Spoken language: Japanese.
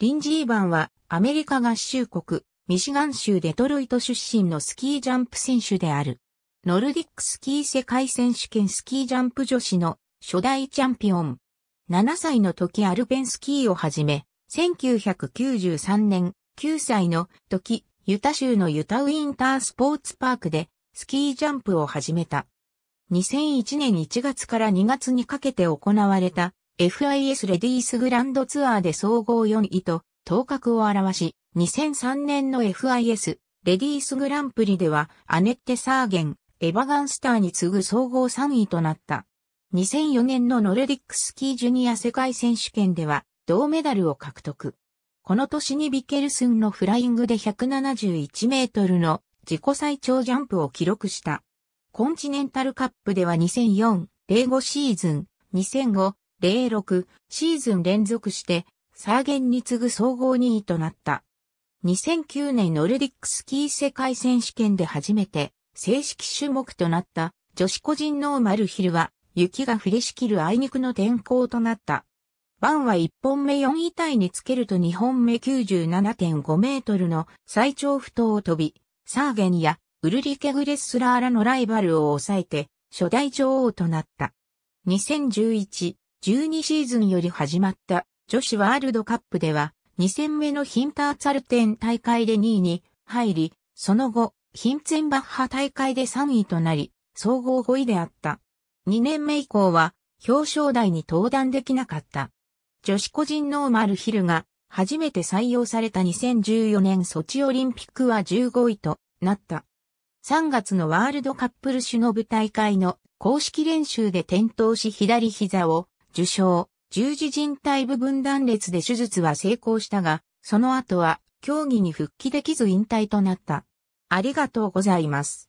リンジー・バンはアメリカ合衆国、ミシガン州デトロイト出身のスキージャンプ選手である。ノルディックスキー世界選手権スキージャンプ女子の初代チャンピオン。7歳の時アルペンスキーをはじめ、1993年9歳の時、ユタ州のユタウィンタースポーツパークでスキージャンプを始めた。2001年1月から2月にかけて行われた FIS レディースグランドツアーで総合4位と頭角を現し、2003年の FIS レディースグランプリではアネッテ・サーゲン、エバガンスターに次ぐ総合3位となった。2004年のノルディックスキージュニア世界選手権では銅メダルを獲得。この年にビケルスンのフライングで171メートルの自己最長ジャンプを記録した。コンチネンタルカップでは2004-05シーズン、2005-06シーズン連続してサーゲンに次ぐ総合2位となった。2009年ノルディックスキー世界選手権で初めて正式種目となった女子個人ノーマルヒルは雪が降りしきるあいにくの天候となった。バンは1本目4位タイにつけると2本目 97.5 メートルの最長不倒を飛び、サーゲンやウルリケ・グレッスラーらのライバルを抑えて初代女王となった。2011、12シーズンより始まった女子ワールドカップでは2戦目のヒンターツァルテン大会で2位に入り、その後、ヒンツェンバッハ大会で3位となり、総合5位であった。2年目以降は表彰台に登壇できなかった。女子個人ノーマルヒルが初めて採用された2014年ソチオリンピックは15位となった。3月のワールドカップルシュノブ大会の公式練習で転倒し左膝を受傷、十字靭帯部分断裂で手術は成功したが、その後は競技に復帰できず引退となった。ありがとうございます。